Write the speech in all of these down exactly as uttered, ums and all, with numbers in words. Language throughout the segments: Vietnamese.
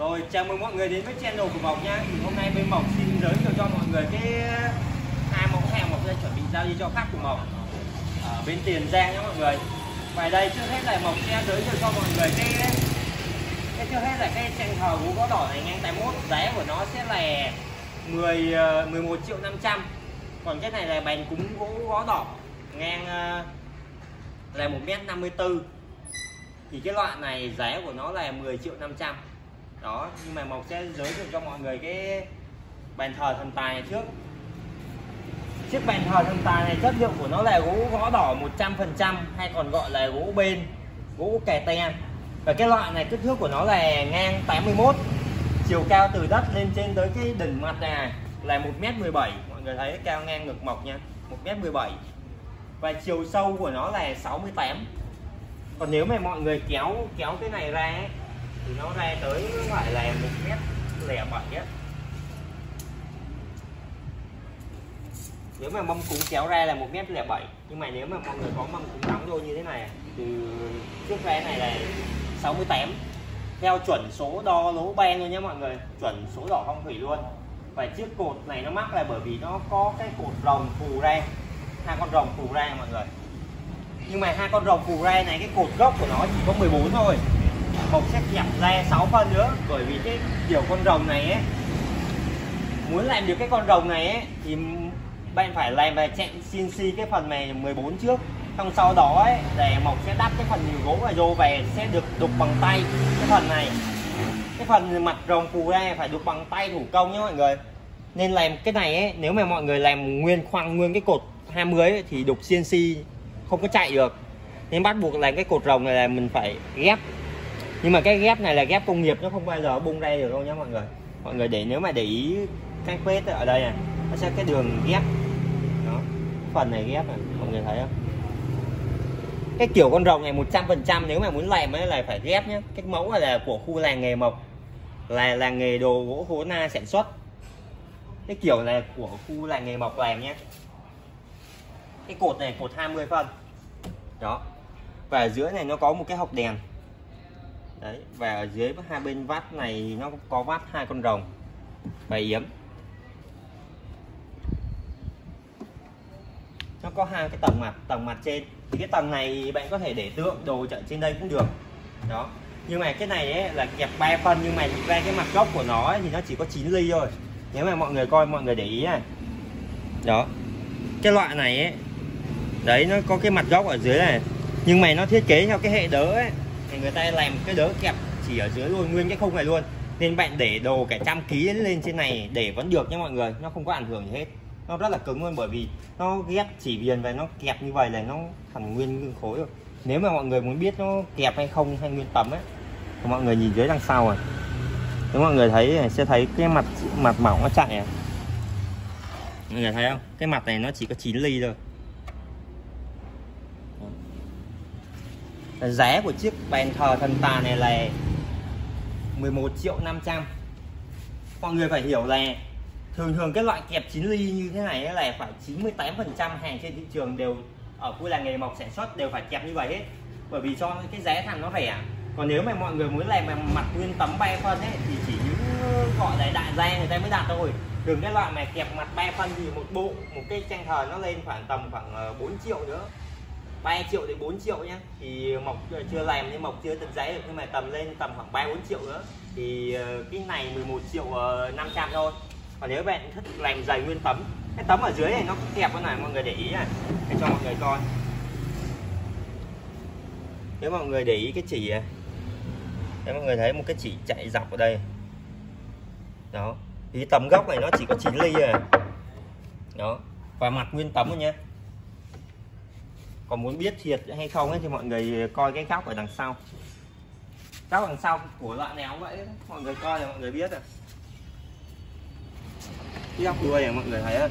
Rồi chào mừng mọi người đến với channel của Mộc nha. Thì hôm nay bên Mộc xin giới thiệu cho mọi người cái hai mẫu hàng Mộc đang chuẩn bị giao đi cho khách của Mộc ở bên Tiền Giang nha mọi người. Và đây trước hết là Mộc sẽ giới thiệu cho mọi người cái cái trước hết là cái tranh thờ gỗ đỏ này ngang tám mốt, giá của nó sẽ là mười mười một triệu năm trăm. Còn cái này là bàn cúng gỗ gõ đỏ ngang là một mét năm mươi tư. Thì cái loại này giá của nó là mười triệu năm trăm. Đó, nhưng mà Mộc sẽ giới thiệu cho mọi người cái bàn thờ thần tài này trước. Chiếc bàn thờ thần tài này chất liệu của nó là gỗ gõ đỏ một trăm phần trăm, hay còn gọi là gỗ bên, gỗ kè te. Và cái loại này kích thước của nó là ngang tám mươi mốt, chiều cao từ đất lên trên tới cái đỉnh mặt này là một mét mười bảy. Mọi người thấy cao ngang ngực Mộc nha, một mét mười bảy. Và chiều sâu của nó là sáu mươi tám. Còn nếu mà mọi người kéo kéo cái này ra ấy, thì nó ra tới phải là một mét lẻ bảy á. Nếu mà mâm cúng kéo ra là một mét lẻ bảy. Nhưng mà nếu mà mọi người có mâm cúng đóng đôi như thế này, từ trước ra này là sáu mươi tám, theo chuẩn số đo lỗ ben luôn nhé mọi người, chuẩn số đỏ phong thủy luôn. Và chiếc cột này nó mắc là bởi vì nó có cái cột rồng phù ra, hai con rồng phù ra mọi người. Nhưng mà hai con rồng phù ra này, cái cột gốc của nó chỉ có mười bốn thôi. Mộc sẽ nhập ra sáu phân nữa, bởi vì cái kiểu con rồng này ấy, muốn làm được cái con rồng này ấy, thì bạn phải làm và chạy xê en xê cái phần này mười bốn trước, xong sau đó ấy, để Mộc sẽ đắp cái phần nhiều gỗ và vô về sẽ được đục bằng tay. Cái phần này, cái phần mặt rồng phù ra phải đục bằng tay thủ công nhé mọi người. Nên làm cái này ấy, nếu mà mọi người làm nguyên khoang nguyên cái cột hai mươi ấy, thì đục xê en xê không có chạy được. Nên bắt buộc làm cái cột rồng này là mình phải ghép. Nhưng mà cái ghép này là ghép công nghiệp, nó không bao giờ bung ra được đâu nhá mọi người. Mọi người để nếu mà để ý cái vết ở đây này, nó sẽ cái đường ghép. Đó, phần này ghép này, mọi người thấy không? Cái kiểu con rồng này một trăm phần trăm nếu mà muốn làm ấy là phải ghép nhé. Cái mẫu này là của khu làng nghề Mộc, là làng nghề đồ gỗ Hố Nai sản xuất. Cái kiểu này của khu làng nghề Mộc làm nhé. Cái cột này cột hai mươi phân. Đó. Và ở giữa này nó có một cái hộc đèn. Đấy, và ở dưới hai bên vát này nó có vát hai con rồng và yếm. Nó có hai cái tầng mặt, tầng mặt trên thì cái tầng này bạn có thể để tượng đồ chợ trên đây cũng được. Đó. Nhưng mà cái này ấy, là kẹp ba phân, nhưng mà ra cái mặt gốc của nó ấy, thì nó chỉ có chín ly thôi. Nếu mà mọi người coi, mọi người để ý này. Đó. Cái loại này ấy, đấy nó có cái mặt gốc ở dưới này. Nhưng mà nó thiết kế theo cái hệ đỡ ấy, người ta làm cái đỡ kẹp chỉ ở dưới luôn, nguyên cái khung này luôn. Nên bạn để đồ cả trăm ký lên trên này để vẫn được nha mọi người, nó không có ảnh hưởng gì hết. Nó rất là cứng luôn, bởi vì nó ghép chỉ viền và nó kẹp như vậy là nó thành nguyên khối rồi. Nếu mà mọi người muốn biết nó kẹp hay không hay nguyên tấm ấy, thì mọi người nhìn dưới đằng sau này. Nếu mọi người thấy sẽ thấy cái mặt mặt mỏng nó chạy này. Mọi người thấy không? Cái mặt này nó chỉ có chín ly thôi. Giá của chiếc bàn thờ thần tài này là mười một triệu năm trăm. Mọi người phải hiểu là thường thường cái loại kẹp chín ly như thế này là phải chín mươi tám phần trăm hàng trên thị trường đều ở khu làng nghề Mộc sản xuất đều phải kẹp như vậy hết. Bởi vì cho cái giá thành nó rẻ. Còn nếu mà mọi người muốn làm mà mặt nguyên tấm ba phân ấy, thì chỉ những gọi là đại gia người ta mới đạt thôi. Đừng cái loại mà kẹp mặt ba phân thì một bộ, một cái tranh thờ nó lên khoảng tầm khoảng bốn triệu nữa, ba triệu đến bốn triệu nhé. Thì Mộc chưa làm nhưng Mộc chưa tính giá được, nhưng mà tầm lên tầm khoảng ba bốn triệu nữa thì cái này mười một triệu năm trăm thôi. Còn nếu bạn thích làm dày nguyên tấm, cái tấm ở dưới này nó kẹp cái này, mọi người để ý này để cho mọi người coi. Nếu mọi người để ý cái chỉ này, nếu mọi người thấy một cái chỉ chạy dọc ở đây. Đó, thì tấm gốc này nó chỉ có chín ly rồi. Đó, và mặt nguyên tấm rồi nhé. Còn muốn biết thiệt hay không ấy, thì mọi người coi cái góc ở đằng sau. Góc đằng sau của loại này cũng vậy, mọi người coi là mọi người biết rồi. Cái góc đuôi này mọi người thấy không?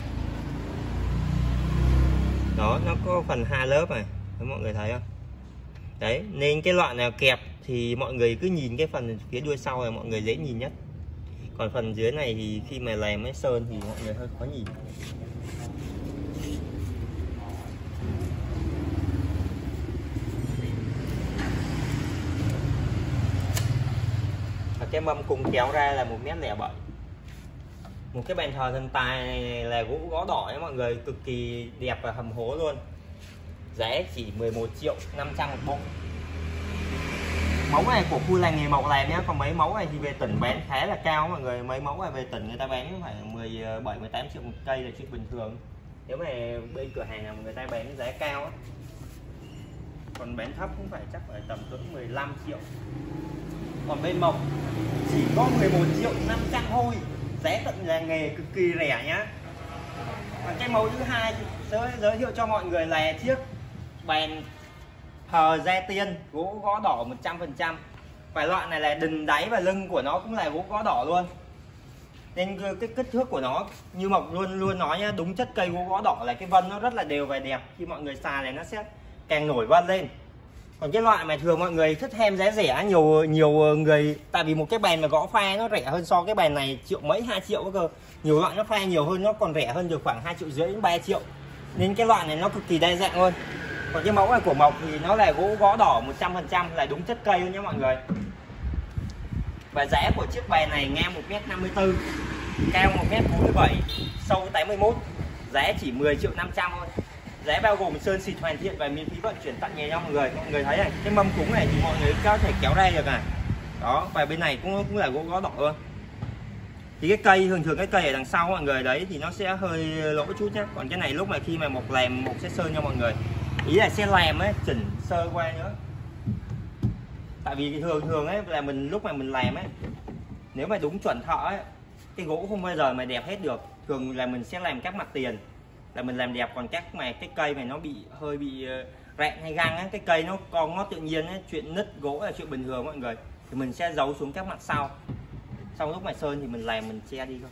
Đó, nó có phần hai lớp này, mọi người thấy không? Đấy, nên cái loại nào kẹp thì mọi người cứ nhìn cái phần phía đuôi sau là mọi người dễ nhìn nhất. Còn phần dưới này thì khi mà làm cái sơn thì mọi người hơi khó nhìn. cái mâm cùng kéo ra là một mét lẻ bảy. Một cái bàn thờ thần tài này là gỗ gõ đỏ ấy mọi người, cực kỳ đẹp và hầm hố luôn. Giá chỉ mười một triệu năm trăm một bộ. Mẫu này của khu làng nghề Mộc làm nhé, còn mấy mẫu này thì về tỉnh bán khá là cao mọi người. Mấy mẫu này về tỉnh người ta bán khoảng mười bảy mười tám triệu một cây là chuyện bình thường. Nếu mà bên cửa hàng nào người ta bán giá cao á, còn bán thấp cũng phải chắc phải tầm cỡ mười lăm triệu. Còn bên Mộc chỉ có mười một triệu năm trăm thôi, giá tận làng nghề cực kỳ rẻ nhá. Và cái mẫu thứ hai giới, giới thiệu cho mọi người là chiếc bàn thờ gia tiên gỗ gõ đỏ một trăm phần trăm. Và loại này là đỉnh đáy và lưng của nó cũng là gỗ gõ đỏ luôn, nên cái kích thước của nó như Mộc luôn luôn nói nhá, đúng chất cây gỗ gõ đỏ là cái vân nó rất là đều và đẹp, khi mọi người xài này nó sẽ càng nổi vân lên. Còn cái loại mà thường mọi người thích hem giá rẻ, nhiều nhiều người tại vì một cái bàn mà gõ pha nó rẻ hơn so cái bàn này triệu mấy, hai triệu cơ, nhiều loại nó pha nhiều hơn nó còn rẻ hơn được khoảng hai triệu rưỡi đến ba triệu, nên cái loại này nó cực kỳ đa dạng luôn. Còn cái mẫu này của Mộc thì nó là gỗ gõ đỏ một trăm phần trăm, là đúng chất cây luôn nhé mọi người. Và giá của chiếc bàn này ngang một mét năm mươi tư, cao một mét bốn mươi bảy, sâu tám mươi mốt, giá chỉ mười triệu năm trăm thôi. Giá bao gồm sơn xịt hoàn thiện và miễn phí vận chuyển tận nhà nha mọi người. Mọi người thấy này, cái mâm cúng này thì mọi người có thể kéo ra được này. Đó, và bên này cũng cũng là gỗ gõ đỏ luôn. Thì cái cây thường thường cái cây ở đằng sau mọi người đấy thì nó sẽ hơi lỗ chút nhá. Còn cái này lúc mà khi mà Mộc làm Mộc sẽ sơn cho mọi người. Ý là sẽ làm ấy, chỉnh sơ qua nữa. Tại vì thường thường ấy là mình lúc mà mình làm ấy, nếu mà đúng chuẩn thợ ấy, cái gỗ không bao giờ mà đẹp hết được. Thường là mình sẽ làm các mặt tiền là mình làm đẹp, còn các mà cái cây này nó bị hơi bị rạn hay găng ấy, cái cây nó con ngót tự nhiên ấy, chuyện nứt gỗ là chuyện bình thường mọi người, thì mình sẽ giấu xuống các mặt sau, xong lúc mà sơn thì mình làm mình che đi thôi.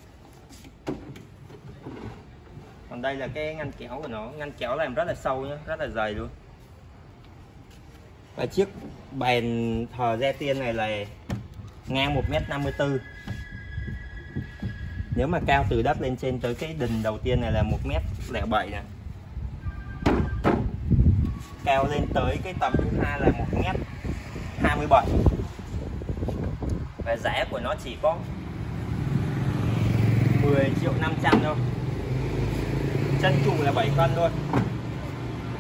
Còn đây là cái ngăn kéo của nó, ngăn kéo làm rất là sâu nhá, rất là dày luôn. Và chiếc bàn thờ gia tiên này là ngang một mét năm mươi tư, nếu mà cao từ đất lên trên tới cái đỉnh đầu tiên này là một mét lẻ bảy này, cao lên tới cái tầm thứ hai là một mét hai mươi bảy. Và giá của nó chỉ có mười triệu năm trăm thôi. Chân trụ là bảy cân thôi.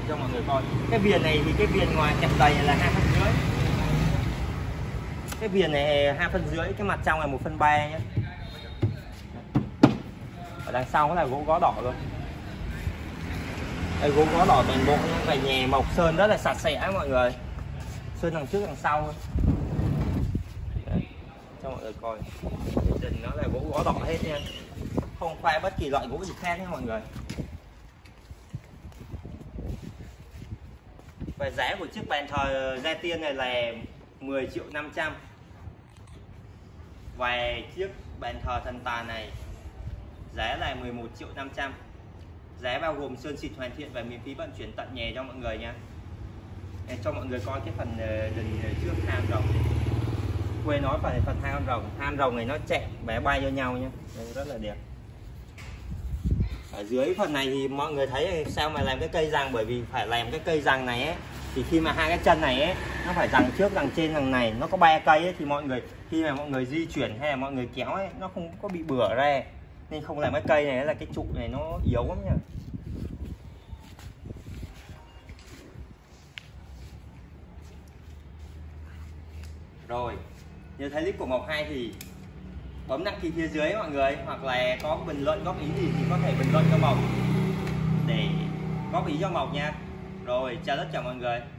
Cho mọi người coi. Cái viền này thì cái viền ngoài kẹp đầy là hai phân rưỡi. Cái viền này hai phân rưỡi, cái mặt trong là một phân ba nhé. Ở đằng sau là gỗ gõ đỏ luôn. Đây gỗ gõ đỏ toàn bộ nhé. Và nhà Mộc sơn rất là sạch sẽ mọi người. Sơn đằng trước đằng sau thôi. Đấy. Cho mọi người coi. Đỉnh nó là gỗ gõ đỏ hết nha. Không khoe bất kỳ loại gỗ gì khác nhé mọi người. Và giá của chiếc bàn thờ gia tiên này là mười triệu năm trăm. Và chiếc bàn thờ thần tài này giá là mười một triệu năm trăm. Giá bao gồm sơn xịt hoàn thiện và miễn phí vận chuyển tận nhà cho mọi người nha. Cho mọi người coi cái phần đỉnh trước hang rồng này. Quên nói phần phần hang rồng, hang rồng này nó chạm bé bay vô nhau nhé, rất là đẹp. Ở dưới phần này thì mọi người thấy sao mà làm cái cây răng, bởi vì phải làm cái cây răng này ấy, thì khi mà hai cái chân này ấy, nó phải răng trước răng trên răng này, nó có ba cây ấy, thì mọi người khi mà mọi người di chuyển hay là mọi người kéo ấy, nó không có bị bửa ra, nên không làm cái cây này là cái trụ này nó yếu lắm nha. Rồi nếu thấy clip của Mộc hay thì bấm đăng ký phía dưới mọi người, hoặc là có bình luận góp ý gì thì có thể bình luận cho Mộc để góp ý cho Mộc nha. Rồi chào tất cả mọi người.